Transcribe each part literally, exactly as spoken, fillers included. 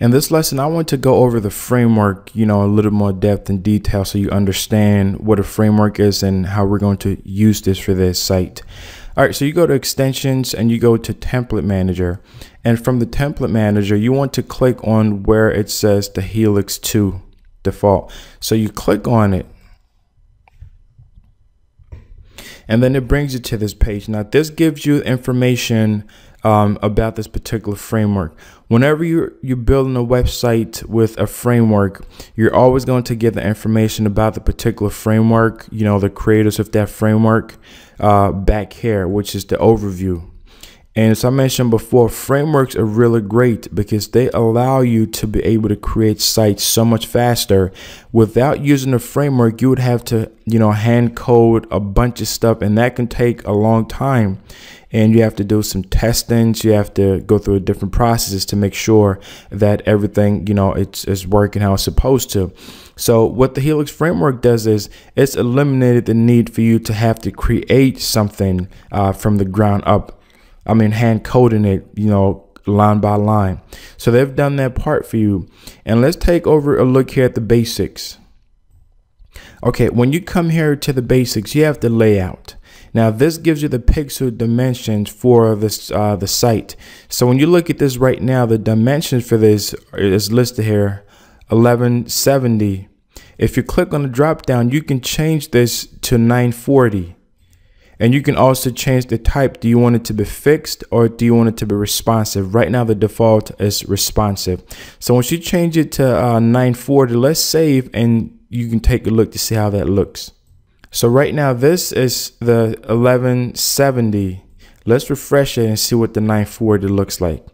In this lesson, I want to go over the framework, you know, a little more depth and detail so you understand what a framework is and how we're going to use this for this site. All right, so you go to extensions and you go to template manager, and from the template manager, you want to click on where it says the Helix two default. So you click on it, and then it brings you to this page. Now this gives you information um, about this particular framework. Whenever you're, you're building a website with a framework, you're always going to get the information about the particular framework, you know, the creators of that framework uh, back here, which is the overview. And as I mentioned before, frameworks are really great because they allow you to be able to create sites so much faster. Without using a framework, you would have to, you know, hand code a bunch of stuff, and that can take a long time. And you have to do some testing. You have to go through different processes to make sure that everything, you know, it's, it's working how it's supposed to. So what the Helix framework does is it's eliminated the need for you to have to create something uh, from the ground up. I mean, hand coding it, you know, line by line. So they've done that part for you. And let's take over a look here at the basics. Okay, when you come here to the basics, you have the layout. Now this gives you the pixel dimensions for this uh, the site. So when you look at this right now, the dimensions for this is listed here, eleven seventy. If you click on the drop down, you can change this to nine forty. And you can also change the type. Do you want it to be fixed or do you want it to be responsive? Right now the default is responsive. So once you change it to uh, nine forty, let's save and you can take a look to see how that looks. So right now this is the eleven seventy. Let's refresh it and see what the nine forty looks like.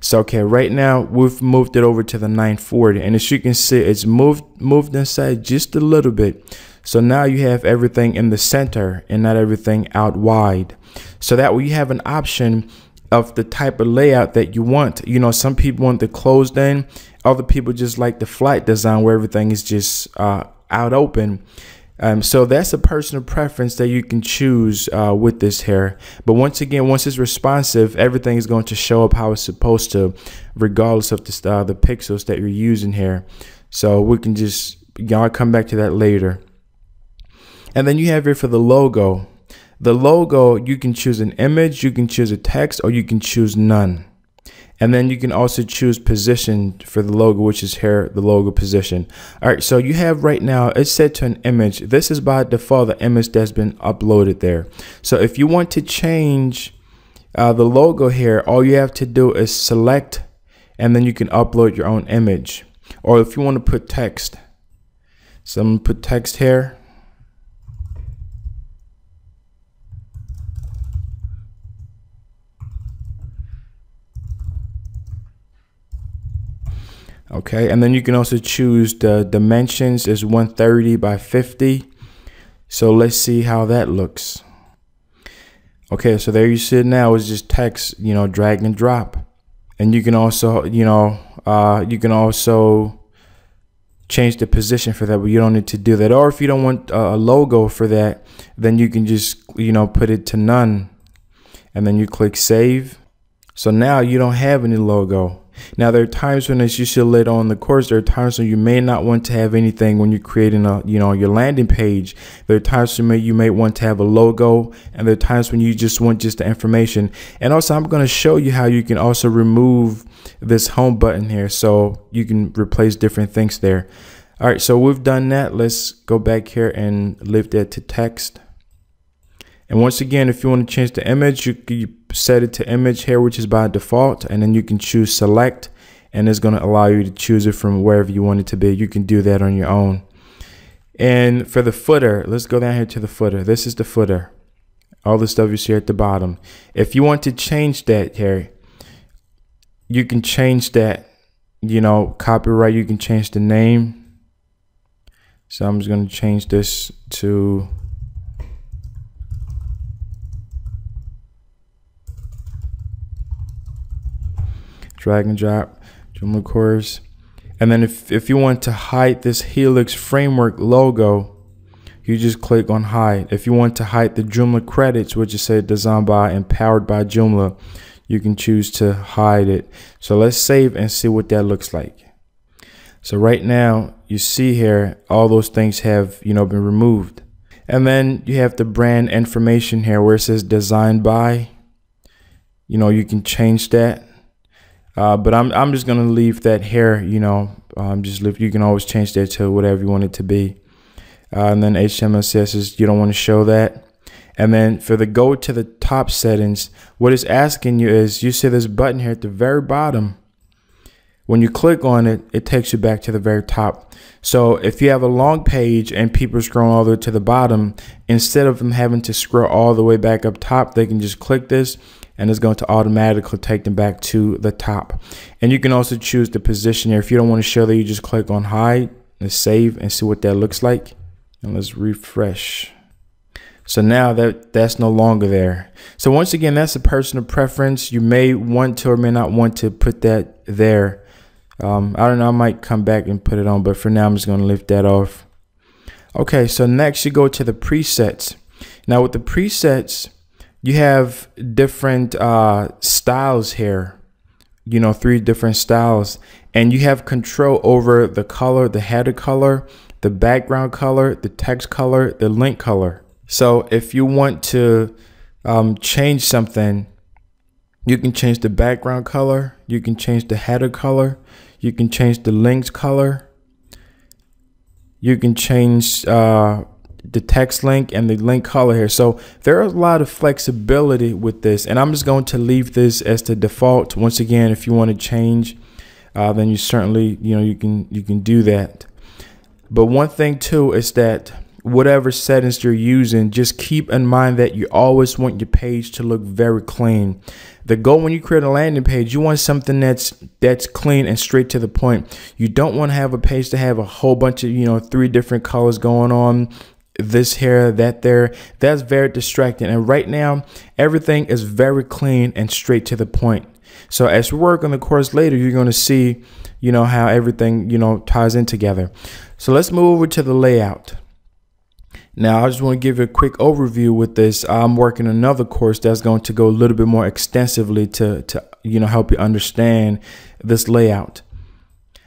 So okay, right now we've moved it over to the nine forty, and as you can see, it's moved moved inside just a little bit. So now you have everything in the center and not everything out wide. So that way you have an option of the type of layout that you want. You know, some people want the closed in, other people just like the flat design where everything is just uh, out open. Um, so that's a personal preference that you can choose uh, with this here. But once again, once it's responsive, everything is going to show up how it's supposed to, regardless of the, uh, the pixels that you're using here. So we can just, y'all come back to that later. And then you have here for the logo. The logo, you can choose an image, you can choose a text, or you can choose none. And then you can also choose position for the logo, which is here, the logo position. All right, so you have right now, it's set to an image. This is by default, the image that's been uploaded there. So if you want to change uh, the logo here, all you have to do is select, and then you can upload your own image. Or if you want to put text. So I'm gonna put text here. Okay, and then you can also choose the dimensions is one thirty by fifty. So let's see how that looks. Okay, so there you see it now. It's just text, you know, drag and drop. And you can also, you know, uh, you can also change the position for that, but you don't need to do that. Or if you don't want a logo for that, then you can just, you know, put it to none. And then you click save. So now you don't have any logo. Now there are times when, as you see later on in the course, there are times when you may not want to have anything when you're creating a, you know, your landing page. There are times when you may, you may want to have a logo, and there are times when you just want just the information. And also I'm going to show you how you can also remove this home button here, so you can replace different things there. All right, so we've done that. Let's go back here and lift that to text. And once again, if you want to change the image, you, you set it to image here, which is by default, and then you can choose select, and it's going to allow you to choose it from wherever you want it to be. You can do that on your own. And for the footer, let's go down here to the footer. This is the footer. All the stuff you see at the bottom. If you want to change that here, you can change that, you know, copyright. You can change the name. So I'm just going to change this to drag and drop Joomla course. And then if, if you want to hide this Helix framework logo, you just click on hide. If you want to hide the Joomla credits, which is said designed by and powered by Joomla, you can choose to hide it. So let's save and see what that looks like. So right now you see here all those things have, you know, been removed. And then you have the brand information here where it says designed by. You know, you can change that. Uh, but I'm, I'm just going to leave that here, you know, um, just leave, you can always change that to whatever you want it to be. Uh, and then H T M L, C S S, you don't want to show that. And then for the go to the top settings, what it's asking you is, you see this button here at the very bottom. When you click on it, it takes you back to the very top. So if you have a long page and people scroll all the way to the bottom, instead of them having to scroll all the way back up top, they can just click this and it's going to automatically take them back to the top. And you can also choose the position here. If you don't want to show that, you just click on hide and save and see what that looks like. And let's refresh. So now that that's no longer there. So once again, that's a personal preference. You may want to or may not want to put that there. Um, I don't know, I might come back and put it on, but for now I'm just going to lift that off. Okay, so next you go to the presets. Now with the presets, you have different uh, styles here, you know, three different styles, and you have control over the color, the header color, the background color, the text color, the link color. So if you want to um, change something, you can change the background color, you can change the header color, you can change the links color, you can change uh, the text link and the link color here. So there are a lot of flexibility with this, and I'm just going to leave this as the default. Once again, if you want to change, uh, then you certainly, you know, you can you can do that. But one thing too is that whatever settings you're using, just keep in mind that you always want your page to look very clean. The goal when you create a landing page, you want something that's that's clean and straight to the point. You don't want to have a page to have a whole bunch of, you know, three different colors going on, this here, that there. That's very distracting. And right now, everything is very clean and straight to the point. So as we work on the course later, you're going to see, you know, how everything, you know, ties in together. So let's move over to the layout. Now, I just want to give you a quick overview with this. I'm working another course that's going to go a little bit more extensively to, to you know, help you understand this layout.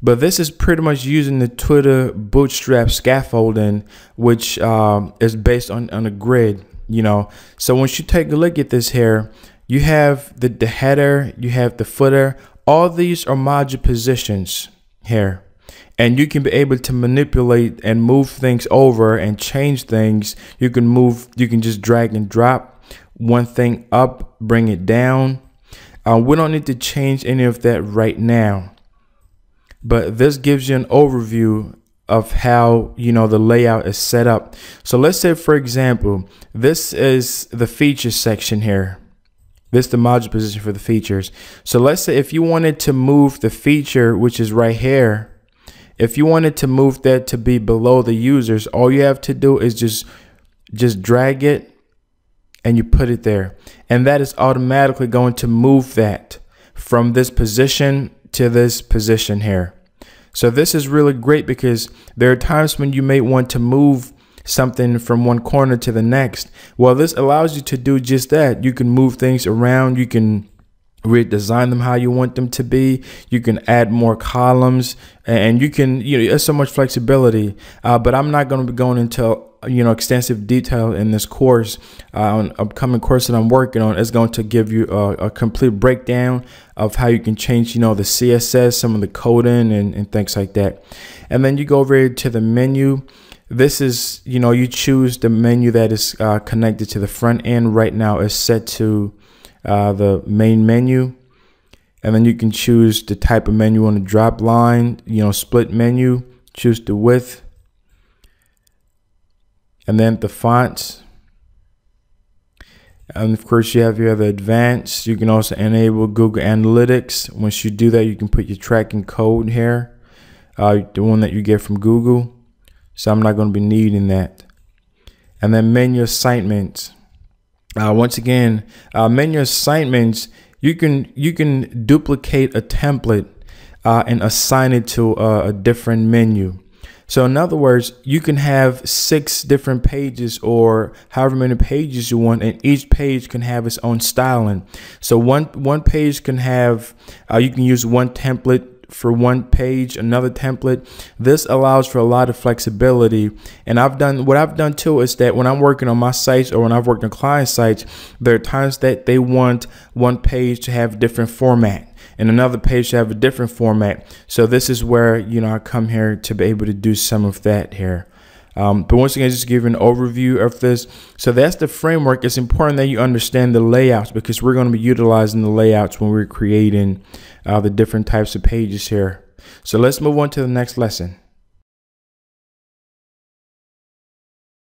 But this is pretty much using the Twitter bootstrap scaffolding, which um, is based on, on a grid, you know. So once you take a look at this here, you have the, the header, you have the footer. All these are module positions here. And you can be able to manipulate and move things over and change things. You can move, you can just drag and drop one thing up, bring it down. Uh, we don't need to change any of that right now. But this gives you an overview of how, you know, the layout is set up. So let's say, for example, this is the features section here. This is the module position for the features. So let's say if you wanted to move the feature, which is right here, if you wanted to move that to be below the users, all you have to do is just just drag it and you put it there. And that is automatically going to move that from this position to this position here. So this is really great because there are times when you may want to move something from one corner to the next. Well, this allows you to do just that. You can move things around. You can redesign them how you want them to be. You can add more columns, and you can, you know, there's so much flexibility, uh, but I'm not going to be going into, you know, extensive detail in this course. Uh, on upcoming course that I'm working on, is going to give you a, a complete breakdown of how you can change, you know, the C S S, some of the coding and, and things like that. And then you go over here to the menu. This is, you know, you choose the menu that is uh, connected to the front end. Right now it's set to Uh, the main menu, and then you can choose the type of menu on the drop line, you know, split menu, choose the width, and then the fonts. And of course you have your other advanced. You can also enable Google Analytics. Once you do that, you can put your tracking code here, uh, the one that you get from Google. So I'm not going to be needing that. And then menu assignments. Uh, once again, uh, menu assignments, you can you can duplicate a template uh, and assign it to a, a different menu. So in other words, you can have six different pages or however many pages you want, and each page can have its own styling. So one one page can have, uh, you can use one template for one page, another template. This allows for a lot of flexibility. And I've done what I've done too is that when I'm working on my sites or when I've worked on client sites, there are times that they want one page to have a different format and another page to have a different format. So this is where, you know, I come here to be able to do some of that here. Um, but once again, just give you an overview of this. So that's the framework. It's important that you understand the layouts, because we're going to be utilizing the layouts when we're creating uh, the different types of pages here. So let's move on to the next lesson.